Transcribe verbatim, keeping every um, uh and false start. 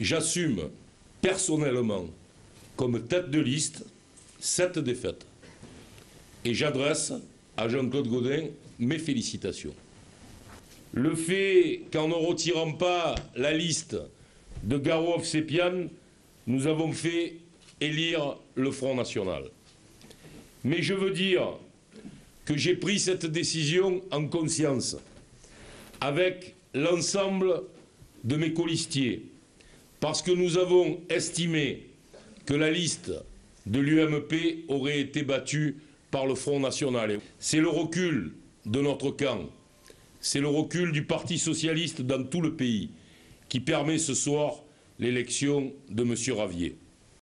J'assume personnellement, comme tête de liste, cette défaite. Et j'adresse à Jean-Claude Gaudin mes félicitations. Le fait qu'en ne retirant pas la liste de Garoufsepian, nous avons fait élire le Front National. Mais je veux dire que j'ai pris cette décision en conscience, avec l'ensemble de mes colistiers, parce que nous avons estimé que la liste de l'U M P aurait été battue par le Front National. C'est le recul de notre camp, c'est le recul du Parti Socialiste dans tout le pays qui permet ce soir l'élection de M. Ravier.